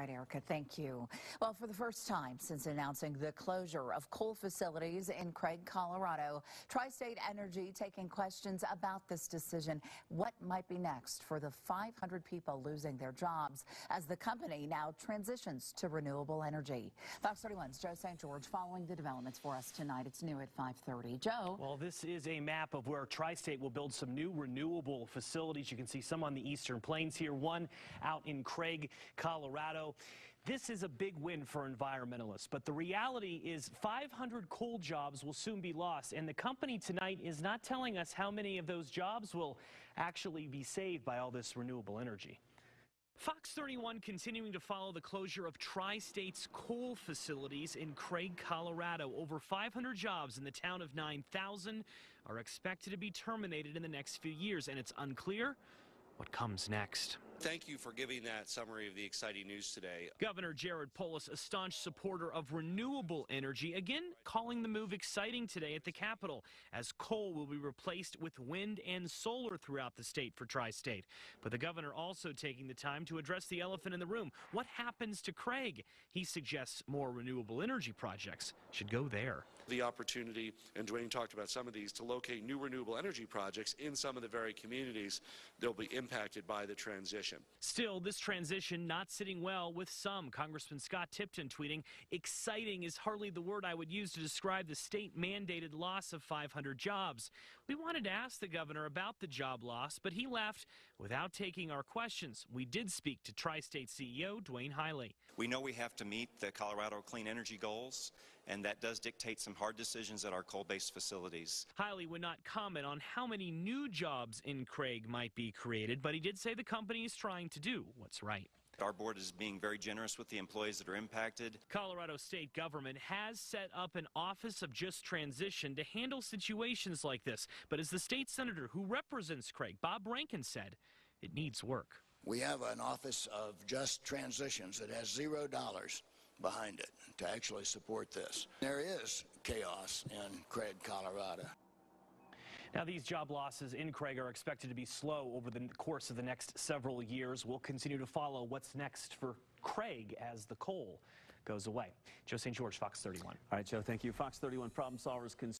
right, Erica, thank you. Well, for the first time since announcing the closure of coal facilities in Craig, Colorado, Tri-State Energy taking questions about this decision. What might be next for the 500 people losing their jobs as the company now transitions to renewable energy? Fox 31's Joe St. George following the developments for us tonight. It's new at 5:30. Joe? Well, this is a map of where Tri-State will build some new renewable facilities. You can see some on the Eastern Plains here, one out in Craig, Colorado. This is a big win for environmentalists, but the reality is 500 coal jobs will soon be lost, and the company tonight is not telling us how many of those jobs will actually be saved by all this renewable energy. Fox 31 continuing to follow the closure of Tri-State's coal facilities in Craig, Colorado. Over 500 jobs in the town of 9,000 are expected to be terminated in the next few years, and it's unclear what comes next. Thank you for giving that summary of the exciting news today. Governor Jared Polis, a staunch supporter of renewable energy, again calling the move exciting today at the Capitol, as coal will be replaced with wind and solar throughout the state for Tri-State. But the governor also taking the time to address the elephant in the room. What happens to Craig? He suggests more renewable energy projects should go there. The opportunity, and Duane talked about some of these, to locate new renewable energy projects in some of the very communities that will be impacted by the transition. Still, this transition not sitting well with some. Congressman Scott Tipton tweeting, "Exciting is hardly the word I would use to describe the state-mandated loss of 500 jobs. We wanted to ask the governor about the job loss, but he left without taking our questions." We did speak to Tri-State CEO Duane Highley. We know we have to meet the Colorado clean energy goals, and that does dictate some hard decisions at our coal-based facilities. Highley would not comment on how many new jobs in Craig might be created, but he did say the company is trying to do what's right. Our board is being very generous with the employees that are impacted. Colorado state government has set up an office of just transition to handle situations like this. But as the state senator who represents Craig, Bob Rankin, said, it needs work. We have an office of just transitions that has $0 behind it to actually support this. There is chaos in Craig, Colorado. Now, these job losses in Craig are expected to be slow over the course of the next several years. We'll continue to follow what's next for Craig as the coal goes away. Joe St. George, Fox 31. All right, Joe, thank you. Fox 31 problem solvers.